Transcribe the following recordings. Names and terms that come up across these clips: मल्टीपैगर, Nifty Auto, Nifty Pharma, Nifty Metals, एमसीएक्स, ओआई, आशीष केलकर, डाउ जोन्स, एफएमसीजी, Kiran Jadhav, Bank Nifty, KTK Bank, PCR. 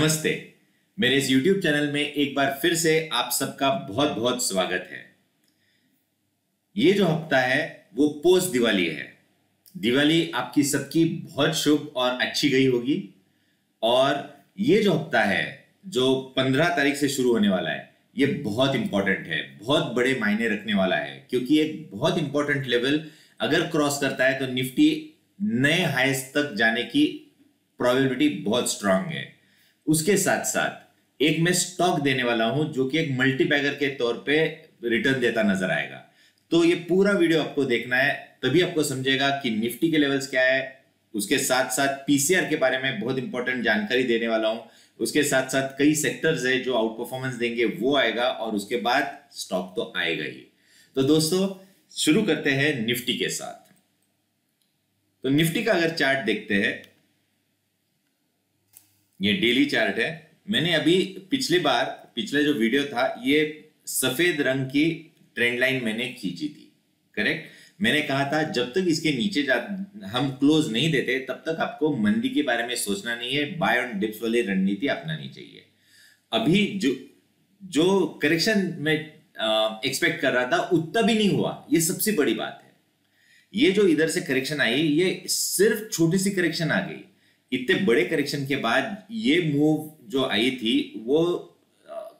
नमस्ते, मेरे इस YouTube चैनल में एक बार फिर से आप सबका बहुत बहुत स्वागत है। ये जो हफ्ता है वो पोस्ट दिवाली है। दिवाली आपकी सबकी बहुत शुभ और अच्छी गई होगी। और ये जो हफ्ता है जो 15 तारीख से शुरू होने वाला है ये बहुत इंपॉर्टेंट है, बहुत बड़े मायने रखने वाला है, क्योंकि एक बहुत इंपॉर्टेंट लेवल अगर क्रॉस करता है तो निफ्टी नए हाईस्ट तक जाने की प्रोबेबिलिटी बहुत स्ट्रांग है। उसके साथ साथ एक मैं स्टॉक देने वाला हूं जो कि एक मल्टीपैगर के तौर पे रिटर्न देता नजर आएगा। तो ये पूरा वीडियो आपको देखना है, तभी आपको समझेगा कि निफ्टी के लेवल्स क्या है। उसके साथ साथ पीसीआर के बारे में बहुत इंपॉर्टेंट जानकारी देने वाला हूं। उसके साथ साथ कई सेक्टर्स है जो आउट परफॉर्मेंस देंगे वो आएगा, और उसके बाद स्टॉक तो आएगा ही। तो दोस्तों शुरू करते हैं निफ्टी के साथ। तो निफ्टी का अगर चार्ट देखते हैं, ये डेली चार्ट है। मैंने अभी पिछले जो वीडियो था ये सफेद रंग की ट्रेंड लाइन मैंने खींची थी, करेक्ट। मैंने कहा था जब तक इसके नीचे हम क्लोज नहीं देते तब तक आपको मंदी के बारे में सोचना नहीं है, बाय ऑन डिप्स वाली रणनीति अपनानी चाहिए। अभी जो करेक्शन में एक्सपेक्ट कर रहा था उतना भी नहीं हुआ, ये सबसे बड़ी बात है। ये जो इधर से करेक्शन आई ये सिर्फ छोटी सी करेक्शन आ गई। इतने बड़े करेक्शन के बाद ये मूव जो आई थी वो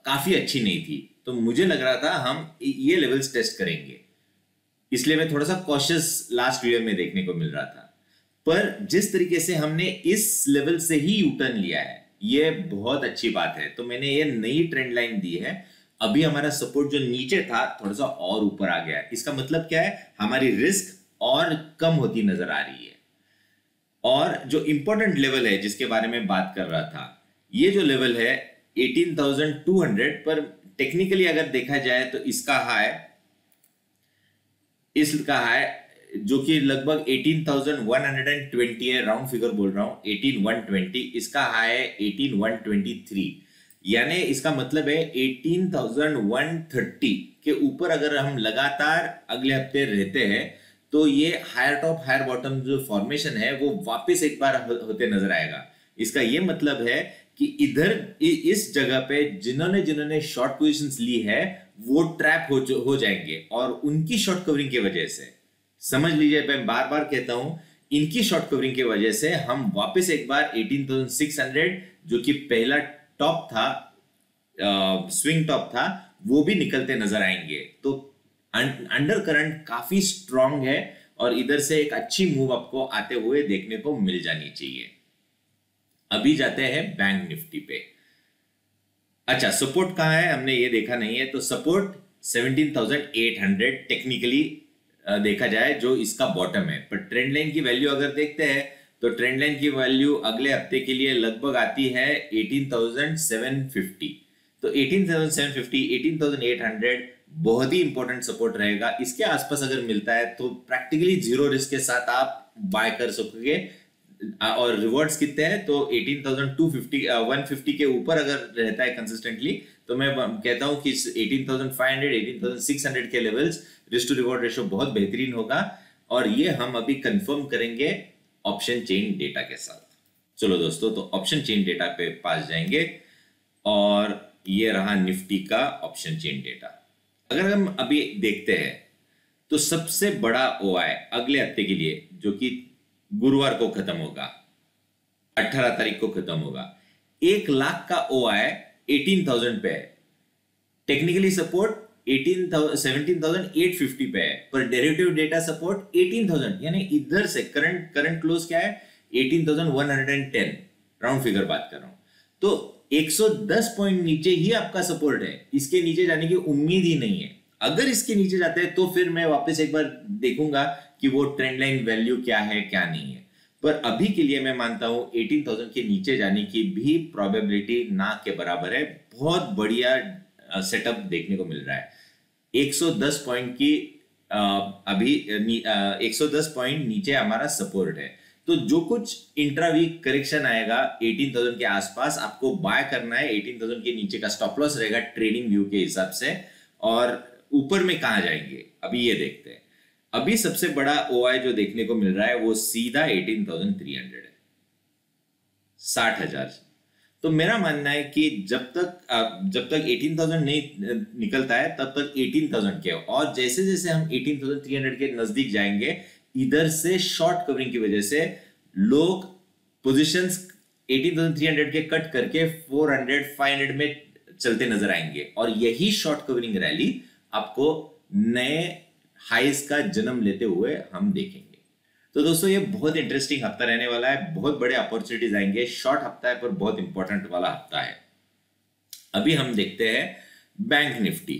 काफी अच्छी नहीं थी। तो मुझे लग रहा था हम ये लेवल्स टेस्ट करेंगे, इसलिए मैं थोड़ा सा कॉशियस लास्ट वीडियो में देखने को मिल रहा था। पर जिस तरीके से हमने इस लेवल से ही यूटर्न लिया है ये बहुत अच्छी बात है। तो मैंने ये नई ट्रेंड लाइन दी है। अभी हमारा सपोर्ट जो नीचे था थोड़ा सा और ऊपर आ गया है। इसका मतलब क्या है, हमारी रिस्क और कम होती नजर आ रही है। और जो इंपॉर्टेंट लेवल है जिसके बारे में बात कर रहा था, ये जो लेवल है 18,200 पर टेक्निकली अगर देखा जाए तो इसका हाई जो कि लगभग 18,120 है, राउंड फिगर बोल रहा हूं 18,120, इसका हाई है 18,123। यानी इसका मतलब है 18,130 के ऊपर अगर हम लगातार अगले हफ्ते रहते हैं तो ये हायर टॉप हायर बॉटम जो फॉर्मेशन है वो वापस एक बार होते नजर आएगा। इसका ये मतलब है कि इधर इस जगह पे जिन्होंने शॉर्ट पोजीशंस ली है वो ट्रैप हो जाएंगे, और उनकी शॉर्ट कवरिंग की वजह से, समझ लीजिए मैं बार बार कहता हूं, इनकी शॉर्ट कवरिंग की वजह से हम वापस एक बार 18,600 जो कि पहला टॉप था, स्विंग टॉप था, वो भी निकलते नजर आएंगे। तो अंडर करंट काफी स्ट्रॉन्ग है और इधर से एक अच्छी मूव आपको आते हुए देखने को मिल जानी चाहिए। अभी जाते हैं बैंक निफ्टी पे। अच्छा, सपोर्ट कहाँ है हमने ये देखा नहीं है, तो सपोर्ट 17,800 टेक्निकली देखा जाए जो इसका बॉटम है। पर ट्रेंड लाइन की वैल्यू अगर देखते हैं तो ट्रेंड लाइन की वैल्यू अगले हफ्ते के लिए लगभग आती है 18,750। तो 18,750 18,800 बहुत ही इंपॉर्टेंट सपोर्ट रहेगा। इसके आसपास अगर मिलता है तो प्रैक्टिकली जीरो रिस्क के साथ आप बाय कर सकोगे। और रिवर्स कितने हैं तो 18,150 के ऊपर अगर रहता है कंसिस्टेंटली तो मैं कहता हूं कि 18,500 18,600 के levels risk to reward ratio बहुत बेहतरीन होगा। और ये हम अभी कंफर्म करेंगे ऑप्शन चेन डेटा के साथ। चलो दोस्तों, तो ऑप्शन चेन डेटा पे पास जाएंगे और ये रहा निफ्टी का ऑप्शन चेन डेटा। अगर हम अभी देखते हैं तो सबसे बड़ा ओआई अगले हफ्ते के लिए जो कि गुरुवार को खत्म होगा, 18 तारीख को खत्म होगा, 1 लाख का ओआई 18,000 पे है। टेक्निकली सपोर्ट 17,850 पे है, पर डेरिवेटिव डेटा सपोर्ट 18,000, यानी इधर से करंट क्लोज क्या है 18,110, राउंड फिगर बात कर रहा हूं। तो 110 पॉइंट नीचे ही आपका सपोर्ट है, इसके नीचे जाने की उम्मीद ही नहीं है। अगर इसके नीचे जाते हैं तो फिर मैं वापस एक बार देखूंगा कि वो ट्रेंड लाइन वैल्यू क्या है क्या नहीं है। पर अभी के लिए मैं मानता हूं 18,000 के नीचे जाने की भी प्रोबेबिलिटी ना के बराबर है। बहुत बढ़िया सेटअप देखने को मिल रहा है। 110 पॉइंट की अभी 110 पॉइंट नीचे हमारा सपोर्ट है। तो जो कुछ इंट्रावीक करेक्शन आएगा 18,000 के आसपास आपको बाय करना है। 18,000 के नीचे का स्टॉप लॉस रहेगा ट्रेडिंग व्यू के हिसाब से। और ऊपर में कहां जाएंगे अभी ये देखते हैं। अभी सबसे बड़ा ओआई जो देखने को मिल रहा है वो सीधा 18,300 है, 60,000। तो मेरा मानना है कि जब तक 18,000 नहीं निकलता है तब तक 18,000 के, और जैसे जैसे हम 18,300 के नजदीक जाएंगे इधर से शॉर्ट कवरिंग की वजह से लोग पोजीशंस 18,300 के कट करके 400 500 में चलते नजर आएंगे, और यही शॉर्ट कवरिंग रैली आपको नए हाइज का जन्म लेते हुए हम देखेंगे। तो दोस्तों ये बहुत इंटरेस्टिंग हफ्ता रहने वाला है, बहुत बड़े अपॉर्चुनिटीज आएंगे। शॉर्ट हफ्ता है पर बहुत इंपॉर्टेंट वाला हफ्ता है। अभी हम देखते हैं बैंक निफ्टी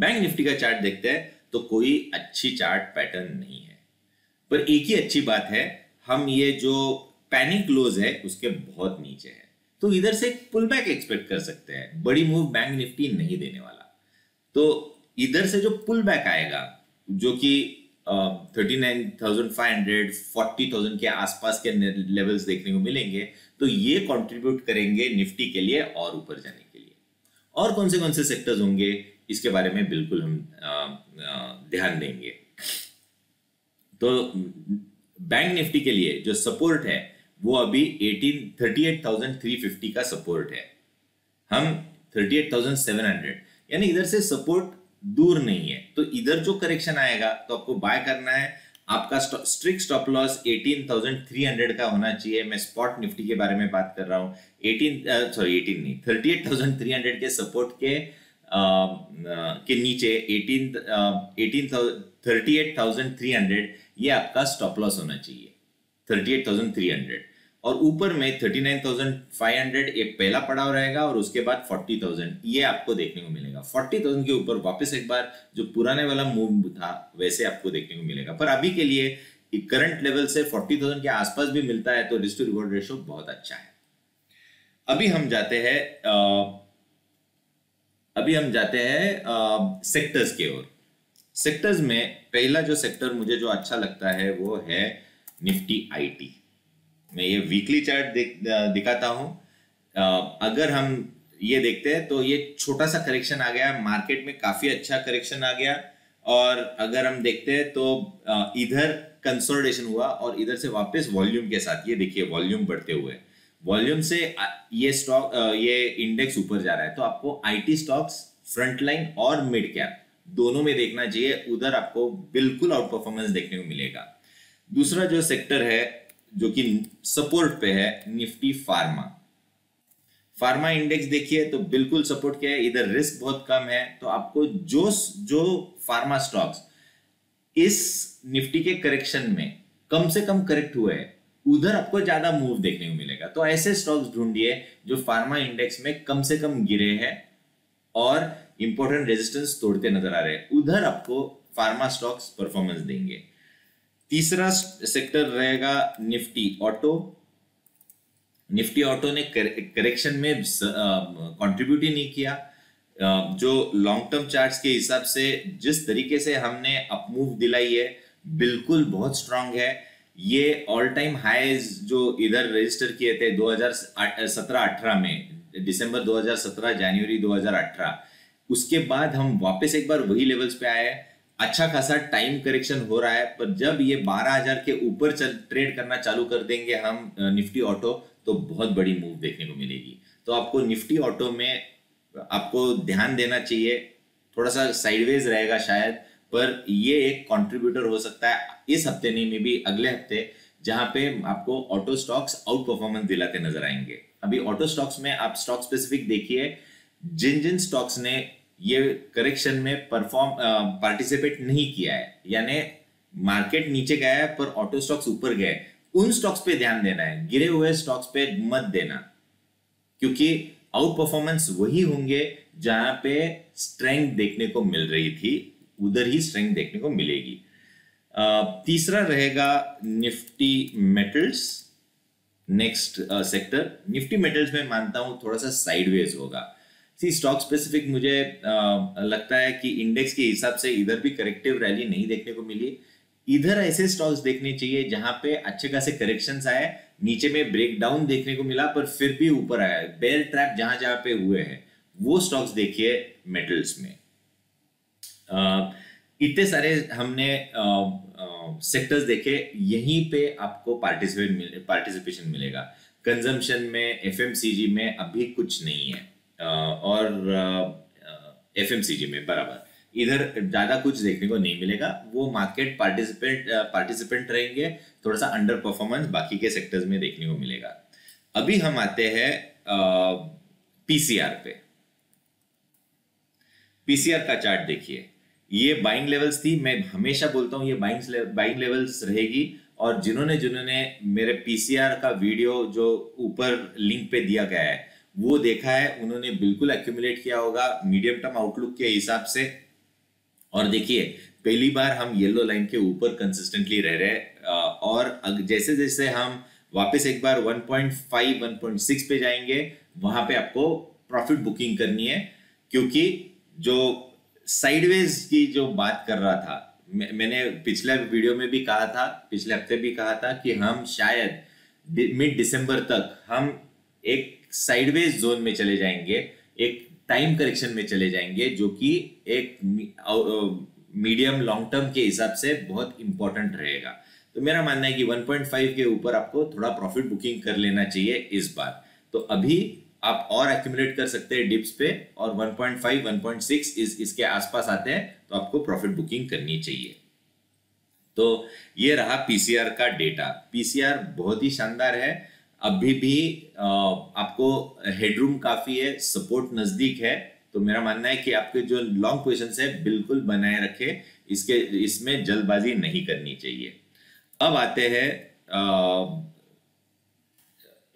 बैंक निफ्टी का चार्ट देखते हैं तो कोई अच्छी चार्ट पैटर्न नहीं है, पर एक ही अच्छी बात है, हम ये जो पैनिक क्लोज है उसके बहुत नीचे है, तो इधर से पुल बैक एक्सपेक्ट कर सकते हैं। बड़ी मूव बैंक निफ्टी नहीं देने वाला, तो इधर से जो पुल बैक आएगा जो कि 39,500 40,000 के आसपास के लेवल्स देखने को मिलेंगे, तो ये कंट्रीब्यूट करेंगे निफ्टी के लिए और ऊपर जाने के लिए। और कौन से सेक्टर्स होंगे इसके बारे में बिल्कुल हम ध्यान देंगे। तो बैंक निफ्टी के लिए जो सपोर्ट है वो अभी 38,350 का सपोर्ट है, हम 38,700 यानी इधर से सपोर्ट दूर नहीं है, तो इधर जो करेक्शन आएगा तो आपको बाय करना है। आपका स्ट्रिक्ट स्टॉप लॉस 18,300 का होना चाहिए। मैं स्पॉट निफ्टी के बारे में बात कर रहा हूं। 38,300 के सपोर्ट के नीचे 38,300 ये आपका स्टॉप लॉस होना चाहिए 38,300, और ऊपर में 39,500 एक पहला पड़ाव रहेगा और उसके बाद 40,000 ये आपको देखने को मिलेगा। 40,000 के ऊपर वापस एक बार जो पुराने वाला मूव था वैसे आपको देखने को मिलेगा, पर अभी के लिए करंट लेवल से 40,000 के आसपास भी मिलता है तो रिस्क टू रिवॉर्ड रेशियो बहुत अच्छा है। अभी हम जाते हैं सेक्टर्स के ओर। सेक्टर्स में पहला जो सेक्टर मुझे जो अच्छा लगता है वो है निफ्टी IT। मैं ये वीकली चार्ट दिखाता हूं। अगर हम ये देखते हैं तो ये छोटा सा करेक्शन आ गया मार्केट में, काफी अच्छा करेक्शन आ गया, और अगर हम देखते हैं तो इधर कंसोलिडेशन हुआ और इधर से वापस वॉल्यूम के साथ, ये देखिए वॉल्यूम बढ़ते हुए, वॉल्यूम से ये स्टॉक ये इंडेक्स ऊपर जा रहा है, तो आपको IT स्टॉक्स फ्रंटलाइन और मिड कैप दोनों में देखना चाहिए, उधर आपको बिल्कुल आउट परफॉर्मेंस देखने को मिलेगा। दूसरा जो सेक्टर है जो कि सपोर्ट पे है निफ्टी फार्मा इंडेक्स देखिए तो बिल्कुल सपोर्ट किया है, इधर रिस्क बहुत कम है, तो आपको जो फार्मा स्टॉक्स इस निफ्टी के करेक्शन में कम से कम करेक्ट हुए हैं उधर आपको ज्यादा मूव देखने को मिलेगा। तो ऐसे स्टॉक्स ढूंढिए जो फार्मा इंडेक्स में कम से कम गिरे हैं और इंपॉर्टेंट रेजिस्टेंस तोड़ते नजर आ रहे हैं, उधर आपको फार्मा स्टॉक्स परफॉर्मेंस देंगे। तीसरा सेक्टर रहेगा निफ्टी ऑटो। निफ्टी ऑटो ने करेक्शन में कंट्रीब्यूट ही नहीं किया। जो लॉन्ग टर्म चार्ट्स के हिसाब से जिस तरीके से हमने अपमूव दिलाई है बिल्कुल बहुत स्ट्रांग है। ये ऑल टाइम हाईज जो इधर रजिस्टर किए थे 2017-18 में, दिसंबर 2017 जनवरी 2018, उसके बाद हम वापस एक बार वही लेवल्स पे आए। अच्छा खासा टाइम करेक्शन हो रहा है, पर जब ये 12,000 के ऊपर ट्रेड करना चालू कर देंगे हम निफ्टी ऑटो तो बहुत बड़ी मूव देखने को मिलेगी। तो आपको निफ्टी ऑटो में आपको ध्यान देना चाहिए, थोड़ा सा साइडवेज रहेगा शायद, पर ये एक कंट्रीब्यूटर हो सकता है इस हफ्ते नहीं में भी अगले हफ्ते, जहां पे आपको ऑटो स्टॉक्स आउट परफॉर्मेंस दिलाते नजर आएंगे। अभी ऑटो स्टॉक्स में आप स्टॉक स्पेसिफिक देखिए, जिन स्टॉक्स ने ये करेक्शन में पार्टिसिपेट नहीं किया है, यानी मार्केट नीचे गया है पर ऑटो स्टॉक्स ऊपर गए, उन स्टॉक्स पे ध्यान देना है, गिरे हुए स्टॉक्स पे मत देना, क्योंकि आउट परफॉर्मेंस वही होंगे जहां पे स्ट्रेंथ देखने को मिल रही थी, उधर ही स्ट्रेंथ देखने को मिलेगी। तीसरा रहेगा Nifty metals. Next sector Nifty metals में मानता हूं थोड़ा सा साइडवेज होगा। स्टॉक स्पेसिफिक मुझे लगता है कि इंडेक्स के हिसाब से इधर भी करेक्टिव रैली नहीं देखने को मिली। इधर ऐसे स्टॉक्स देखने चाहिए जहां पे अच्छे खासे करेक्शंस आए, नीचे में ब्रेकडाउन देखने को मिला पर फिर भी ऊपर आया, बेयर ट्रैप जहां पे हुए हैं वो स्टॉक्स देखिए मेटल्स में। इतने सारे हमने सेक्टर्स देखे, यहीं पे आपको पार्टिसिपेशन मिलेगा। कंजम्पशन में एफएमसीजी में अभी कुछ नहीं है और एफएमसीजी में बराबर इधर ज्यादा कुछ देखने को नहीं मिलेगा। वो मार्केट पार्टिसिपेंट रहेंगे, थोड़ा सा अंडर परफॉर्मेंस बाकी के सेक्टर्स में देखने को मिलेगा। अभी हम आते हैं पीसीआर पे। पीसीआर का चार्ट देखिए, ये बाइंग लेवल्स थी, मैं हमेशा बोलता हूँ ये बाइंग लेवल्स रहेगी। और जिन्होंने मेरे पीसीआर का वीडियो जो ऊपर लिंक पे दिया गया है वो देखा है, उन्होंने बिल्कुल एक्यूमुलेट किया होगा मीडियम टर्म आउटलुक के हिसाब से। और देखिए पहली बार हम येलो लाइन के ऊपर कंसिस्टेंटली रह रहे हैं और जैसे जैसे हम वापस एक बार 1.5 1.6 पे जाएंगे वहां पे आपको प्रॉफिट बुकिंग करनी है, क्योंकि जो साइडवेज की जो बात कर रहा था, मैंने पिछले वीडियो में भी कहा था, पिछले हफ्ते भी कहा था कि हम शायद मिड दिसंबर तक हम एक साइडवेज जोन में चले जाएंगे, एक टाइम करेक्शन में चले जाएंगे, जो कि एक मीडियम लॉन्ग टर्म के हिसाब से बहुत इंपॉर्टेंट रहेगा। तो मेरा मानना है कि 1.5 के ऊपर आपको थोड़ा प्रॉफिट बुकिंग कर लेना चाहिए इस बार। तो अभी आप और एक्यूमुलेट कर सकते हैं डिप्स पे और 1.5 1.6 इसके आसपास आते हैं तो आपको प्रॉफिट बुकिंग करनी चाहिए। तो ये रहा पीसीआर का डेटा। पीसीआर बहुत ही शानदार है, अभी भी आपको हेडरूम काफी है, सपोर्ट नजदीक है। तो मेरा मानना है कि आपके जो लॉन्ग पोजीशंस है बिल्कुल बनाए रखें, इसमें जल्दबाजी नहीं करनी चाहिए। अब आते हैं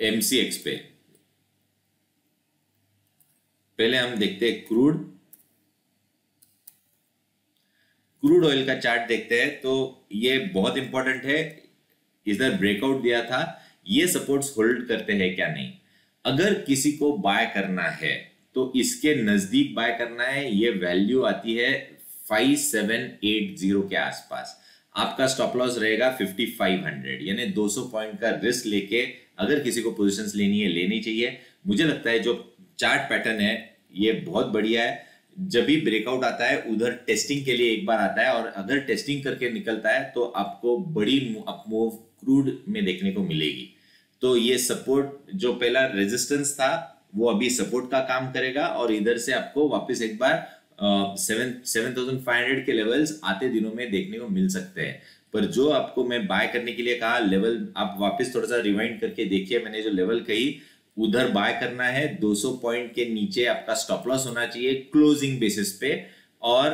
एमसीएक्स पे। पहले हम देखते हैं क्रूड ऑयल का चार्ट देखते हैं। तो ये बहुत इंपॉर्टेंट है, इधर ब्रेकआउट दिया था, ये सपोर्ट्स होल्ड करते हैं क्या नहीं। अगर किसी को बाय करना है तो इसके नजदीक बाय करना है, ये वैल्यू आती है 5780 के आसपास। आपका स्टॉप लॉस रहेगा 5500 यानी 200 पॉइंट का रिस्क लेके अगर किसी को पोजीशंस लेनी है लेनी चाहिए। मुझे लगता है जो चार्ट पैटर्न है ये बहुत बढ़िया है, जब भी ब्रेकआउट आता है उधर टेस्टिंग के लिए एक बार आता है और अगर टेस्टिंग करके निकलता है तो आपको बड़ी अपमूव क्रूड में देखने को मिलेगी। तो ये सपोर्ट जो पहला रेजिस्टेंस था वो अभी सपोर्ट का काम करेगा और इधर से आपको वापस एक बार 7500 के लेवल्स आते दिनों में देखने को मिल सकते हैं। पर जो आपको मैं बाय करने के लिए कहा लेवल, आप वापस थोड़ा सा रिवाइंड करके देखिए, मैंने जो लेवल कही उधर बाय करना है। 200 पॉइंट के नीचे आपका स्टॉप लॉस होना चाहिए क्लोजिंग बेसिस पे, और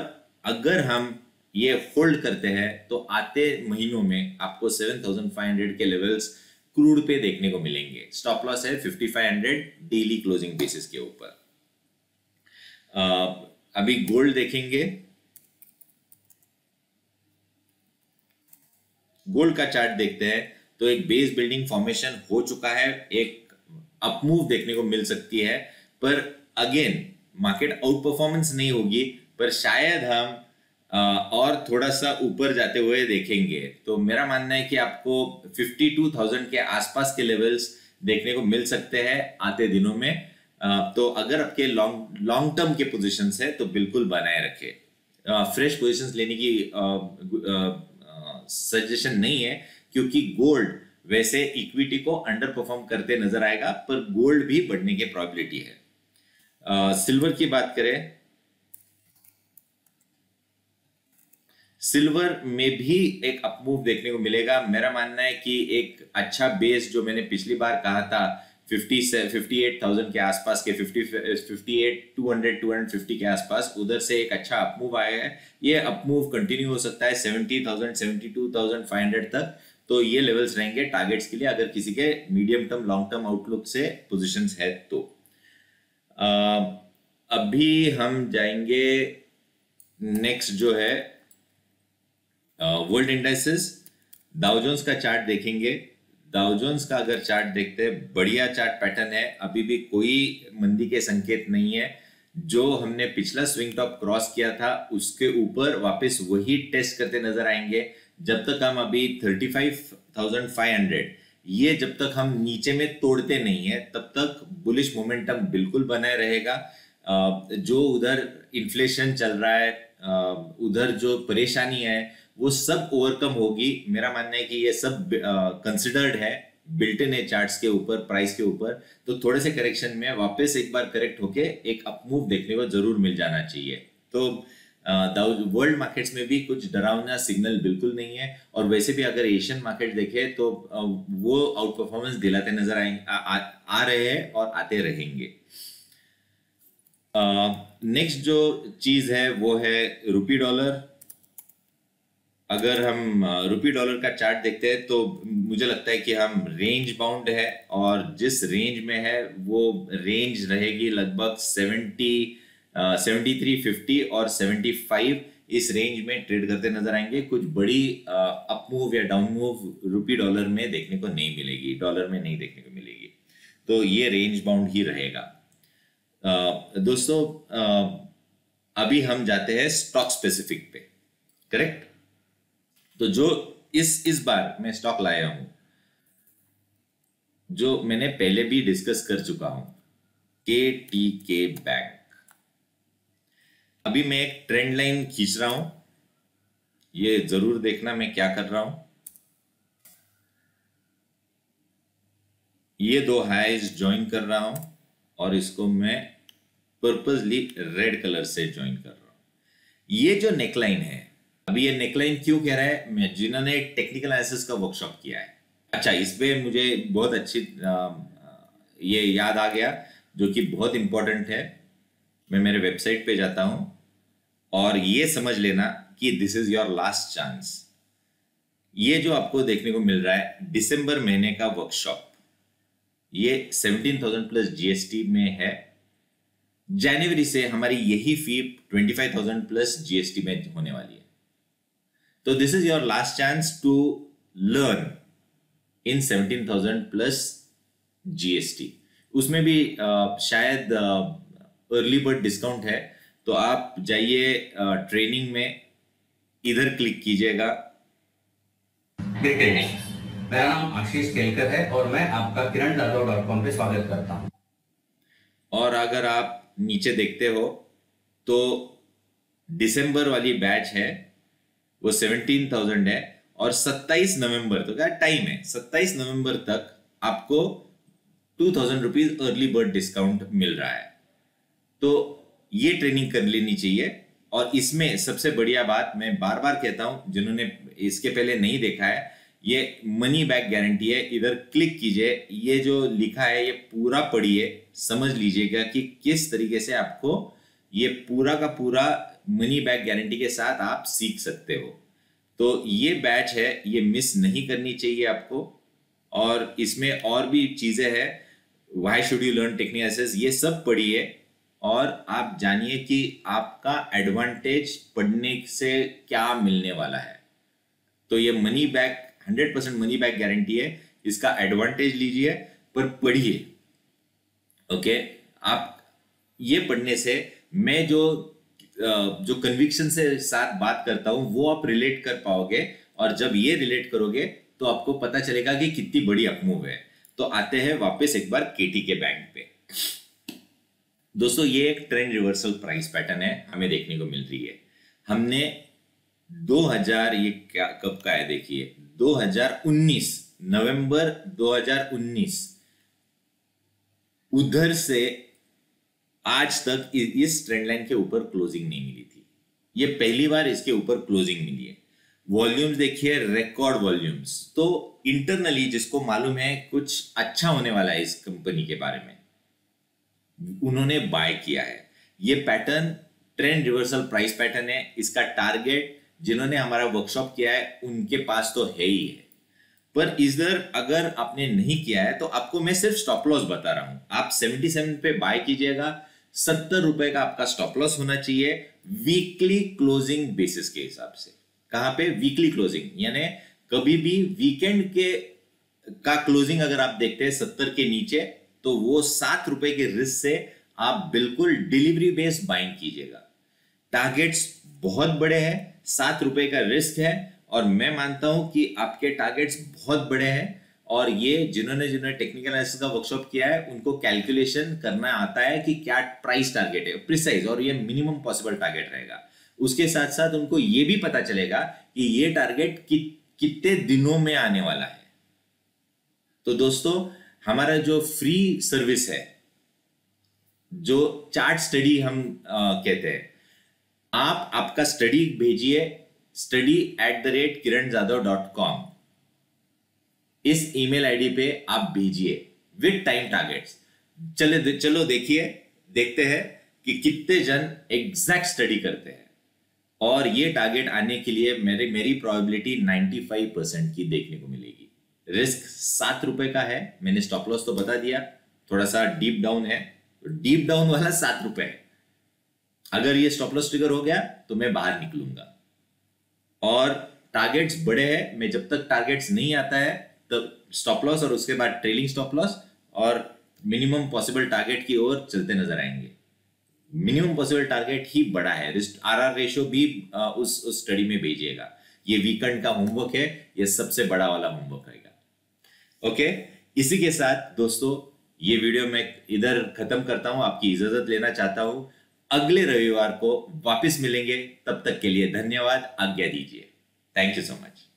अगर हम ये होल्ड करते हैं तो आते महीनों में आपको 7500 के लेवल्स क्रूड पे देखने को मिलेंगे। स्टॉप लॉस है 5500 डेली क्लोजिंग बेसिस के ऊपर। अभी गोल्ड देखेंगे, गोल्ड का चार्ट देखते हैं। तो एक बेस बिल्डिंग फॉर्मेशन हो चुका है, एक अपमूव देखने को मिल सकती है, पर अगेन मार्केट आउट परफॉर्मेंस नहीं होगी, पर शायद हम और थोड़ा सा ऊपर जाते हुए देखेंगे। तो मेरा मानना है कि आपको 52,000 के आसपास के लेवल्स देखने को मिल सकते हैं आते दिनों में। तो अगर आपके लॉन्ग टर्म के पोजीशंस है तो बिल्कुल बनाए रखें। फ्रेश पोजीशंस लेने की सजेशन नहीं है, क्योंकि गोल्ड वैसे इक्विटी को अंडर परफॉर्म करते नजर आएगा, पर गोल्ड भी बढ़ने की प्रोबेबिलिटी है। सिल्वर की बात करें, सिल्वर में भी एक अपमूव देखने को मिलेगा। मेरा मानना है कि एक अच्छा बेस जो मैंने पिछली बार कहा था 58,000 के आसपास के 250 के आसपास, उधर से एक अच्छा अपमूव आया है। ये अपमूव कंटिन्यू हो सकता है 70,000 72,500 तक। तो ये लेवल्स रहेंगे टारगेट्स के लिए अगर किसी के medium term long term outlook से पोजीशंस है तो। अभी हम जाएंगे नेक्स्ट जो है वर्ल्ड इंडेक्सेस। डाउ जोन्स का चार्ट देखेंगे। डाउ जोन्स का अगर चार्ट देखते हैं, बढ़िया चार्ट पैटर्न है, अभी भी कोई मंदी के संकेत नहीं है। जो हमने पिछला स्विंग टॉप क्रॉस किया था उसके ऊपर वापस वही टेस्ट करते नजर आएंगे। जब तक हम अभी 35,500 ये जब तक हम नीचे में तोड़ते नहीं है तब तक बुलिश मोमेंटम बिल्कुल बनाए रहेगा। जो उधर इन्फ्लेशन चल रहा है, उधर जो परेशानी है, वो सब ओवरकम होगी। मेरा मानना है कि ये सब कंसिडर्ड है बिल्ट इन है चार्ट्स के ऊपर, प्राइस के ऊपर, तो थोड़े से करेक्शन में वापस एक बार करेक्ट होके एक अपमूव देखने को जरूर मिल जाना चाहिए। तो वर्ल्ड मार्केट्स में भी कुछ डरावना सिग्नल बिल्कुल नहीं है। और वैसे भी अगर एशियन मार्केट देखे तो वो आउट परफॉर्मेंस दिलाते नजर आ रहे हैं और आते रहेंगे। नेक्स्ट जो चीज है वो है रुपी डॉलर। अगर हम रुपी डॉलर का चार्ट देखते हैं तो मुझे लगता है कि हम रेंज बाउंड है, और जिस रेंज में है वो रेंज रहेगी लगभग 73.50 और 75, इस रेंज में ट्रेड करते नजर आएंगे। कुछ बड़ी अप मूव या डाउन मूव रुपी डॉलर में देखने को नहीं मिलेगी, डॉलर में नहीं देखने को मिलेगी, तो ये रेंज बाउंड ही रहेगा। दोस्तों अभी हम जाते हैं स्टॉक स्पेसिफिक पे, करेक्ट। तो जो इस बार मैं स्टॉक लाया हूं, जो मैंने पहले भी डिस्कस कर चुका हूं, KTK बैंक। अभी मैं एक ट्रेंड लाइन खींच रहा हूं, ये जरूर देखना मैं क्या कर रहा हूं। ये दो हाईज ज्वाइन कर रहा हूं और इसको मैं पर्पसली रेड कलर से ज्वाइन कर रहा हूं। ये जो नेकलाइन है, अभी ये नेकलाइन क्यों कह रहा है, मैं जिन्होंने टेक्निकल एनालिसिस का वर्कशॉप किया है, अच्छा इस पे मुझे बहुत अच्छी ये याद आ गया जो कि बहुत इंपॉर्टेंट है। मैं मेरे वेबसाइट पे जाता हूं और ये समझ लेना कि this is your last chance. ये जो आपको देखने को मिल रहा है दिसंबर महीने का वर्कशॉप, ये 17,000 प्लस जीएसटी में है। जनवरी से हमारी यही फी 25,000 प्लस जीएसटी में होने वाली है। तो this is your last chance to learn in 17,000 plus GST. उसमें भी शायद अर्ली बर्ड डिस्काउंट है, तो आप जाइए ट्रेनिंग में, इधर क्लिक कीजिएगा। मेरा नाम आशीष केलकर है और मैं आपका किरण जाधव .com पे स्वागत करता हूं। और अगर आप नीचे देखते हो तो दिसंबर वाली बैच है वो 17,000 है, और 27 नवंबर, तो क्या टाइम है, 27 नवंबर तक आपको 2,000 रुपीज अर्ली बर्ड डिस्काउंट मिल रहा है। तो ये ट्रेनिंग कर लेनी चाहिए। और इसमें सबसे बढ़िया बात मैं बार बार कहता हूं, जिन्होंने इसके पहले नहीं देखा है, ये मनी बैक गारंटी है। इधर क्लिक कीजिए, ये जो लिखा है ये पूरा पढ़िए, समझ लीजिएगा कि किस तरीके से आपको ये पूरा का पूरा मनी बैक गारंटी के साथ आप सीख सकते हो। तो ये बैच है, ये मिस नहीं करनी चाहिए आपको। और इसमें और भी चीजें हैं, why should you learn technical analysis, ये सब पढ़िए और आप जानिए कि आपका एडवांटेज पढ़ने से क्या मिलने वाला है। तो ये money back 100% money back guarantee है, इसका एडवांटेज लीजिए पर पढ़िए। ओके, आप ये पढ़ने से मैं जो कन्विक्शन से साथ बात करता हूं वो आप रिलेट कर पाओगे, और जब ये रिलेट करोगे तो आपको पता चलेगा कि कितनी बड़ी अपमूव है। तो आते हैं वापस एक बार KTK बैंक पे। दोस्तों ये एक ट्रेंड रिवर्सल प्राइस पैटर्न है हमें देखने को मिल रही है। हमने 2000, ये क्या कब का है देखिए, 2019 नवंबर 2019, उधर से आज तक इस ट्रेंड लाइन के ऊपर क्लोजिंग नहीं मिली थी। ये पहली बार इसके ऊपर क्लोजिंग मिली है। वॉल्यूम्स देखिए, रिकॉर्ड वॉल्यूम्स। तो इंटरनली जिसको मालूम है कुछ अच्छा होने वाला है इस कंपनी के बारे में, उन्होंने बाय किया है। ये pattern trend reversal price pattern है। इसका टारगेट जिन्होंने हमारा वर्कशॉप किया है उनके पास तो है ही है, पर इधर अगर आपने नहीं किया है तो आपको मैं सिर्फ स्टॉप लॉस बता रहा हूं। आप 77 पे बाय कीजिएगा, 70 रुपए का आपका स्टॉप लॉस होना चाहिए वीकली क्लोजिंग बेसिस के हिसाब से। कहां पे? वीकली क्लोजिंग, यानी कभी भी वीकेंड का क्लोजिंग अगर आप देखते हैं 70 के नीचे, तो वो 7 रुपए के रिस्क से आप बिल्कुल डिलीवरी बेस्ड बाइंग कीजिएगा। टारगेट्स बहुत बड़े हैं, 7 रुपए का रिस्क है, और मैं मानता हूं कि आपके टारगेट्स बहुत बड़े हैं। और ये जिन्होंने टेक्निकल एनालिसिस का वर्कशॉप किया है उनको कैलकुलेशन करना आता है कि क्या प्राइस टारगेट है प्रिसाइज, और ये मिनिमम पॉसिबल टारगेट रहेगा। उसके साथ साथ उनको ये भी पता चलेगा कि ये टारगेट कितने दिनों में आने वाला है। तो दोस्तों हमारा जो फ्री सर्विस है, जो चार्ट स्टडी हम कहते हैं, आप आपका स्टडी भेजिए study@kiranjadhav.com, इस ईमेल आईडी पे आप भेजिए विद टाइम टारगेट्स। चलो देखते हैं कि कितने जन एग्जैक्ट स्टडी करते हैं, और ये टारगेट आने के लिए मेरी प्रोबेबिलिटी 95% की देखने को मिलेगी। रिस्क 7 रुपए का है, मैंने स्टॉप लॉस तो बता दिया, थोड़ा सा डीप डाउन है, डीप डाउन वाला 7 रुपए है। अगर ये स्टॉप लॉस ट्रिगर हो गया तो मैं बाहर निकलूंगा। और टारगेट्स बड़े हैं, मैं जब तक टारगेट्स नहीं आता है तब स्टॉप लॉस और उसके बाद ट्रेलिंग स्टॉप लॉस और मिनिमम पॉसिबल टारगेट की ओर चलते नजर आएंगे। मिनिमम पॉसिबल टारगेट ही बड़ा है। रिस्क आरआर रेशियो भी उस स्टडी में भेजिएगा। ये वीकेंड का होमवर्क है, ये सबसे बड़ा वाला होमवर्क रहेगा। ओके, इसी के साथ दोस्तों ये वीडियो मैं इधर खत्म करता हूं, आपकी इजाजत लेना चाहता हूं। अगले रविवार को वापस मिलेंगे, तब तक के लिए धन्यवाद, आज्ञा दीजिए। Thank you so much.